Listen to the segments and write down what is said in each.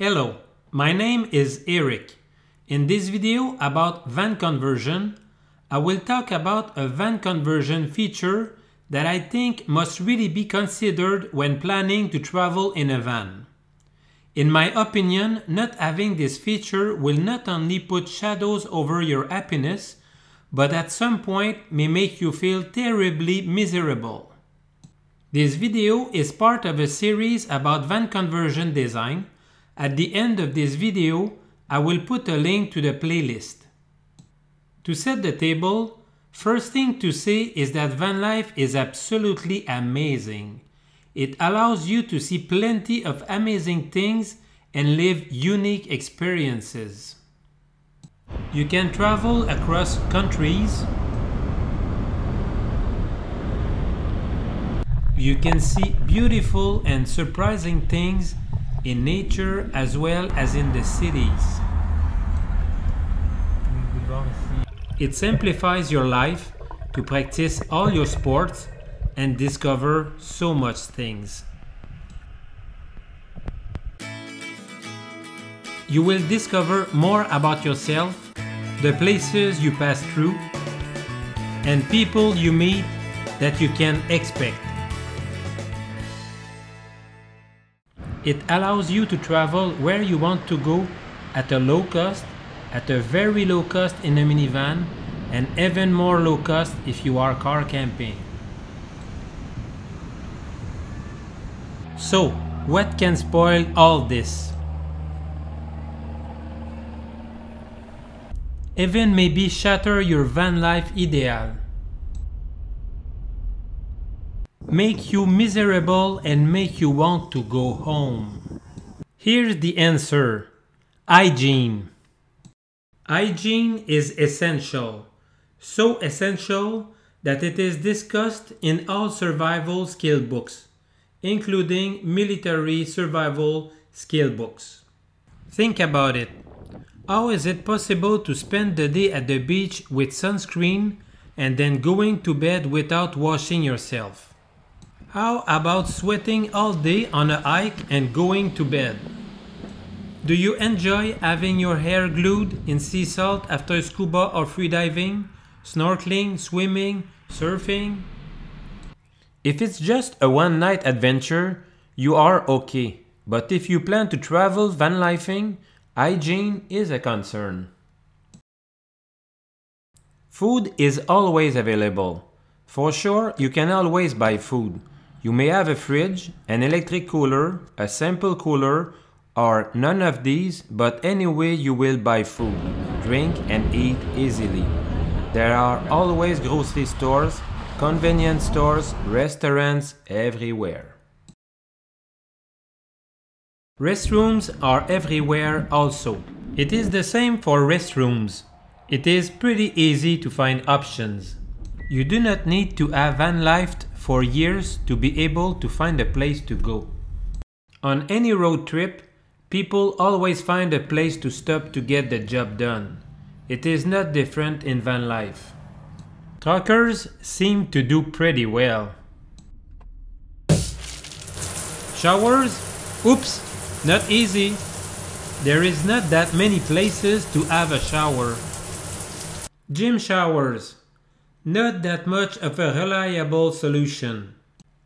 Hello, my name is Eric. In this video about van conversion, I will talk about a van conversion feature that I think must really be considered when planning to travel in a van. In my opinion, not having this feature will not only put shadows over your happiness, but at some point may make you feel terribly miserable. This video is part of a series about van conversion design. At the end of this video, I will put a link to the playlist. To set the table, first thing to say is that van life is absolutely amazing. It allows you to see plenty of amazing things and live unique experiences. You can travel across countries. You can see beautiful and surprising things in nature as well as in the cities. It simplifies your life to practice all your sports and discover so much things. You will discover more about yourself, the places you pass through, and people you meet that you can expect. It allows you to travel where you want to go at a low cost, at a very low cost in a minivan, and even more low cost if you are car camping. So, what can spoil all this? Even maybe shatter your van life ideal. Make you miserable and make you want to go home. Here's the answer. Hygiene. Hygiene is essential. So essential that it is discussed in all survival skill books, including military survival skill books. Think about it. How is it possible to spend the day at the beach with sunscreen and then going to bed without washing yourself? How about sweating all day on a hike and going to bed? Do you enjoy having your hair glued in sea salt after scuba or freediving, snorkeling, swimming, surfing? If it's just a one-night adventure, you are okay. But if you plan to travel van lifing, hygiene is a concern. Food is always available. For sure, you can always buy food. You may have a fridge, an electric cooler, a simple cooler, or none of these, but anyway you will buy food, drink and eat easily. There are always grocery stores, convenience stores, restaurants everywhere. Restrooms are everywhere also. It is the same for restrooms. It is pretty easy to find options. You do not need to have van lifed for years to be able to find a place to go. On any road trip, people always find a place to stop to get the job done. It is not different in van life. Truckers seem to do pretty well. Showers? Oops, not easy. There is not that many places to have a shower. Gym showers. Not that much of a reliable solution.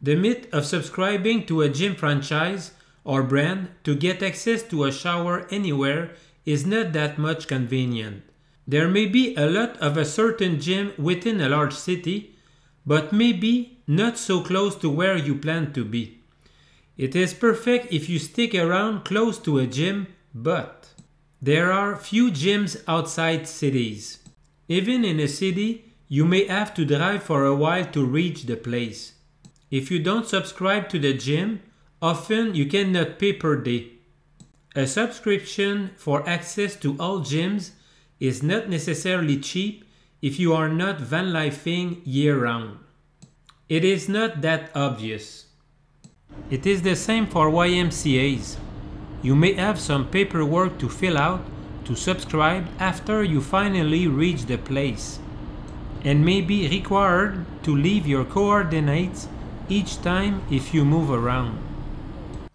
The myth of subscribing to a gym franchise or brand to get access to a shower anywhere is not that much convenient. There may be a lot of a certain gym within a large city, but maybe not so close to where you plan to be. It is perfect if you stick around close to a gym, but there are few gyms outside cities. Even in a city, you may have to drive for a while to reach the place. If you don't subscribe to the gym, often you cannot pay per day. A subscription for access to all gyms is not necessarily cheap if you are not van lifing year-round. It is not that obvious. It is the same for YMCAs. You may have some paperwork to fill out to subscribe after you finally reach the place, and may be required to leave your coordinates each time if you move around.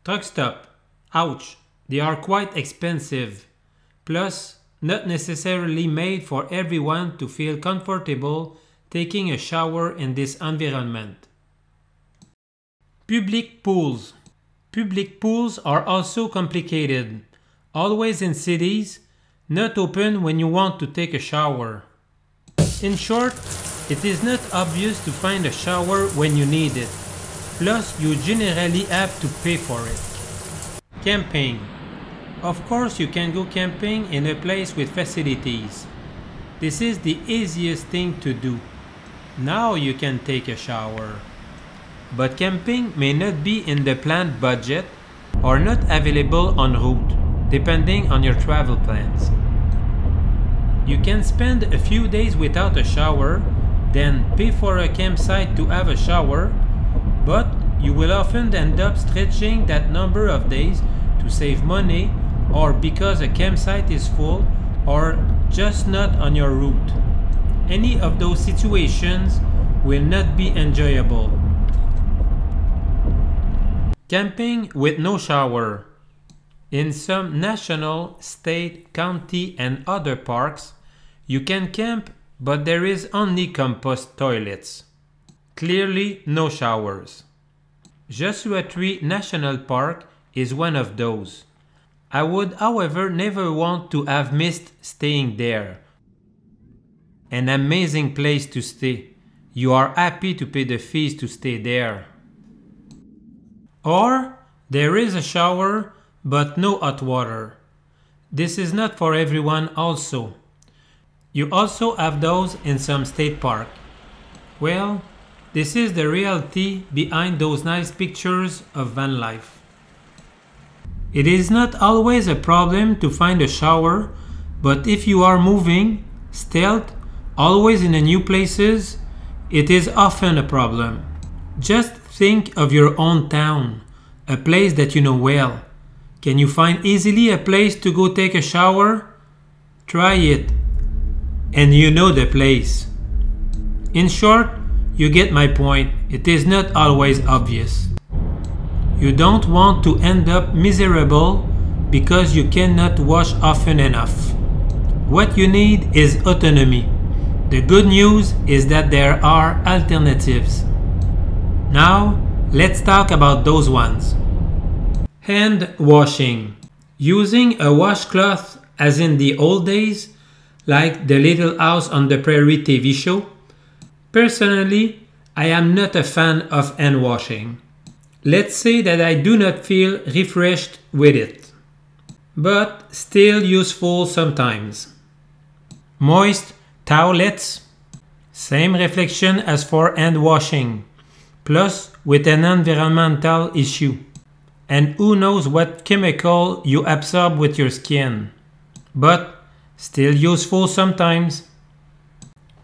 Truck stop. Ouch, They are quite expensive, plus not necessarily made for everyone to feel comfortable taking a shower in this environment. Public pools. Public pools are also complicated, always in cities, not open when you want to take a shower. In short, it is not obvious to find a shower when you need it, plus you generally have to pay for it. Camping. Of course you can go camping in a place with facilities. This is the easiest thing to do. Now you can take a shower. But camping may not be in the planned budget or not available en route, depending on your travel plans. You can spend a few days without a shower, then pay for a campsite to have a shower, but you will often end up stretching that number of days to save money, or because a campsite is full or just not on your route. Any of those situations will not be enjoyable. Camping with no shower. In some national, state, county and other parks, you can camp, but there is only compost toilets. Clearly no showers. Joshua Tree National Park is one of those. I would, however, never want to have missed staying there. An amazing place to stay. You are happy to pay the fees to stay there. Or, there is a shower, but no hot water. This is not for everyone also. You also have those in some state park. Well, this is the reality behind those nice pictures of van life. It is not always a problem to find a shower, but if you are moving, stealth, always in new places, it is often a problem. Just think of your own town, a place that you know well. Can you find easily a place to go take a shower? Try it, and you know the place. In short, you get my point, it is not always obvious. You don't want to end up miserable because you cannot wash often enough. What you need is autonomy. The good news is that there are alternatives. Now, let's talk about those ones. Hand washing. Using a washcloth as in the old days, like the Little House on the Prairie TV show. Personally, I am not a fan of hand washing. Let's say that I do not feel refreshed with it, but still useful sometimes. Moist towelettes. Same reflection as for hand washing. Plus with an environmental issue. And who knows what chemical you absorb with your skin. But still useful sometimes.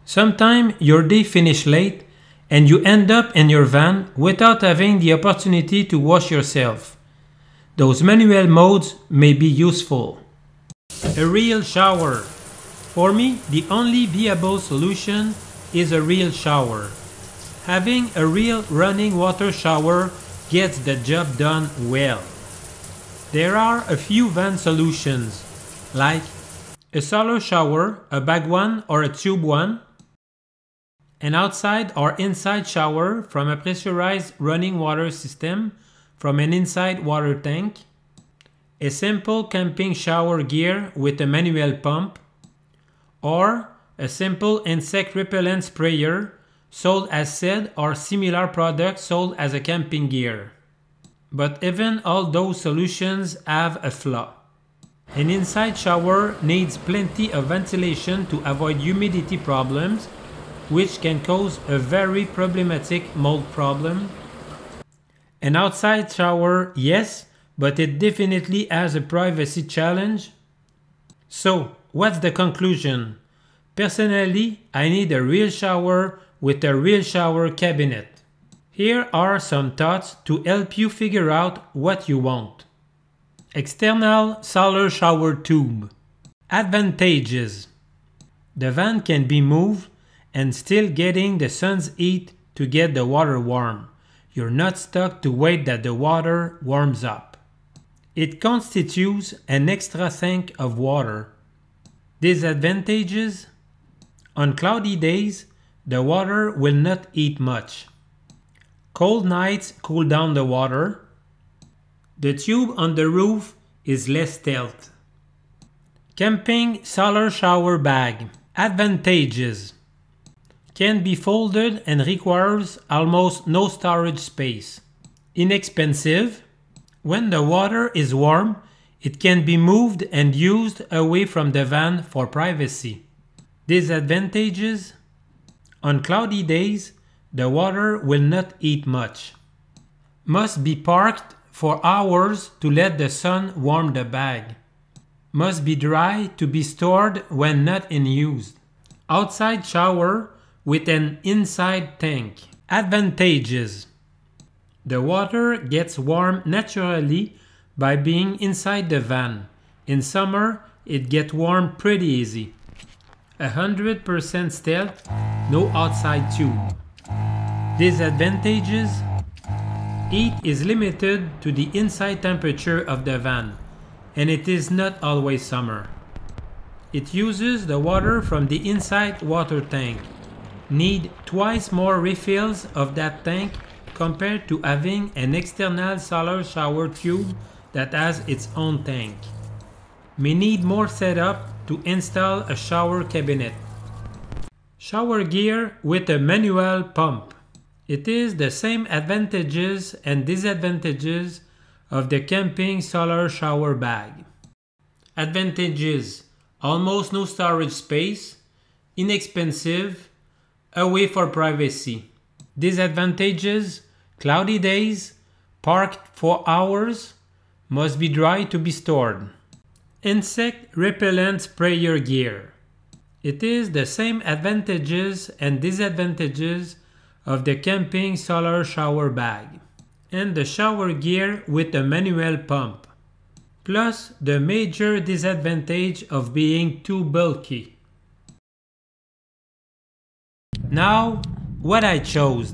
Sometimes your day finishes late and you end up in your van without having the opportunity to wash yourself. Those manual modes may be useful. A real shower. For me, the only viable solution is a real shower. Having a real running water shower gets the job done well. There are a few van solutions, like a solar shower, a bag one or a tube one, an outside or inside shower from a pressurized running water system from an inside water tank, a simple camping shower gear with a manual pump, or a simple insect repellent sprayer sold as said or similar products sold as a camping gear. But even all those solutions have a flaw. An inside shower needs plenty of ventilation to avoid humidity problems, which can cause a very problematic mold problem. An outside shower, yes, but it definitely has a privacy challenge. So, what's the conclusion? Personally, I need a real shower with a real shower cabinet. Here are some thoughts to help you figure out what you want. External solar shower tube. Advantages. The van can be moved and still getting the sun's heat to get the water warm. You're not stuck to wait that the water warms up. It constitutes an extra tank of water. Disadvantages: on cloudy days, the water will not heat much. Cold nights cool down the water. The tube on the roof is less stealth. Camping solar shower bag. Advantages: can be folded and requires almost no storage space. Inexpensive. When the water is warm, it can be moved and used away from the van for privacy. Disadvantages: on cloudy days, the water will not heat much. Must be parked for hours to let the sun warm the bag. Must be dry to be stored when not in use. Outside shower with an inside tank. Advantages: the water gets warm naturally by being inside the van. In summer, it gets warm pretty easy. 100% stealth, no outside tube. Disadvantages: heat is limited to the inside temperature of the van, and it is not always summer. It uses the water from the inside water tank. Need twice more refills of that tank compared to having an external solar shower tube that has its own tank. May need more setup to install a shower cabinet. Shower gear with a manual pump. It is the same advantages and disadvantages of the camping solar shower bag. Advantages: almost no storage space, inexpensive, away for privacy. Disadvantages: cloudy days, parked for hours, must be dry to be stored. Insect repellent sprayer gear. It is the same advantages and disadvantages of the camping solar shower bag and the shower gear with a manual pump, plus the major disadvantage of being too bulky. Now, what I chose.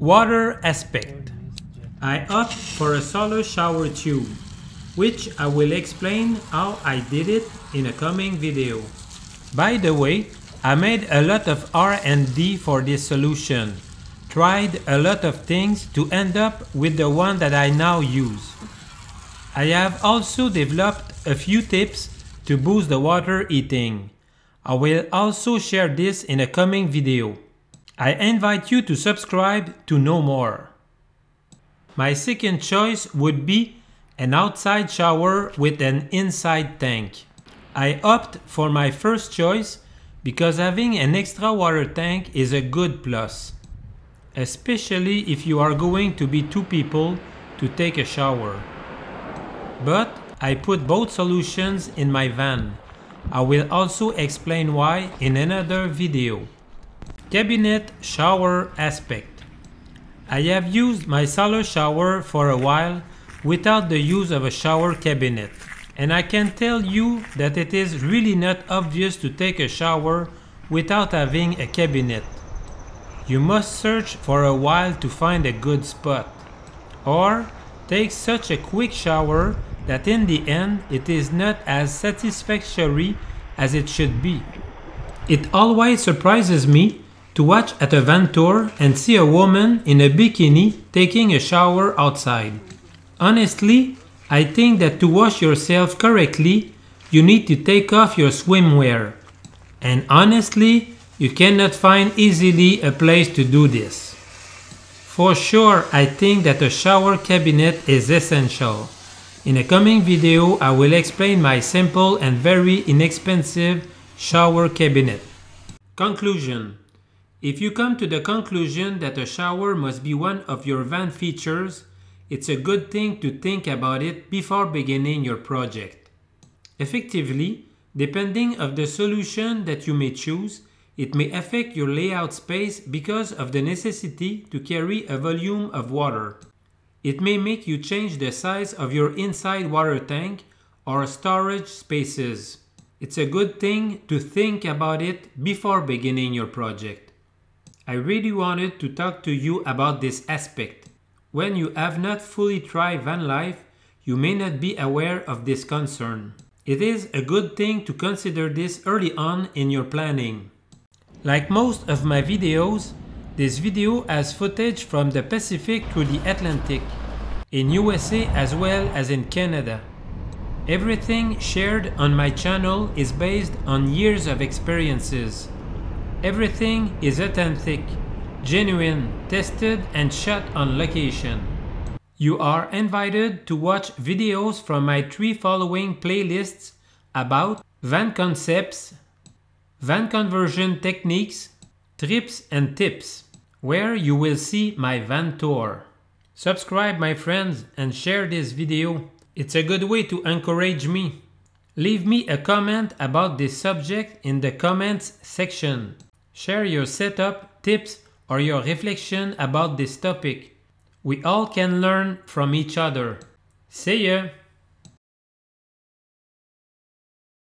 Water aspect. I opt for a solar shower tube, which I will explain how I did it in a coming video. By the way, I made a lot of R&D for this solution. Tried a lot of things to end up with the one that I now use. I have also developed a few tips to boost the water heating. I will also share this in a coming video. I invite you to subscribe to know more. My second choice would be an outside shower with an inside tank. I opt for my first choice because having an extra water tank is a good plus, especially if you are going to be two people to take a shower. But I put both solutions in my van. I will also explain why in another video. Cabinet shower aspect. I have used my solar shower for a while without the use of a shower cabinet, and I can tell you that it is really not obvious to take a shower without having a cabinet. You must search for a while to find a good spot, or take such a quick shower that in the end it is not as satisfactory as it should be. It always surprises me to watch at a van tour and see a woman in a bikini taking a shower outside. Honestly, I think that to wash yourself correctly, you need to take off your swimwear. And honestly, you cannot find easily a place to do this. For sure, I think that a shower cabinet is essential. In a coming video, I will explain my simple and very inexpensive shower cabinet. Conclusion. If you come to the conclusion that a shower must be one of your van features, it's a good thing to think about it before beginning your project. Effectively, depending on the solution that you may choose, it may affect your layout space because of the necessity to carry a volume of water. It may make you change the size of your inside water tank or storage spaces. It's a good thing to think about it before beginning your project. I really wanted to talk to you about this aspect. When you have not fully tried van life, You may not be aware of this concern. It is a good thing to consider this early on in your planning. Like most of my videos, this video has footage from the Pacific to the Atlantic, in USA as well as in Canada. Everything shared on my channel is based on years of experiences. Everything is authentic, genuine, tested and shot on location. You are invited to watch videos from my three following playlists about van concepts, van conversion techniques, trips and tips, where you will see my van tour. Subscribe, my friends, and share this video. It's a good way to encourage me. Leave me a comment about this subject in the comments section. Share your setup, tips, or your reflection about this topic. We all can learn from each other. See ya!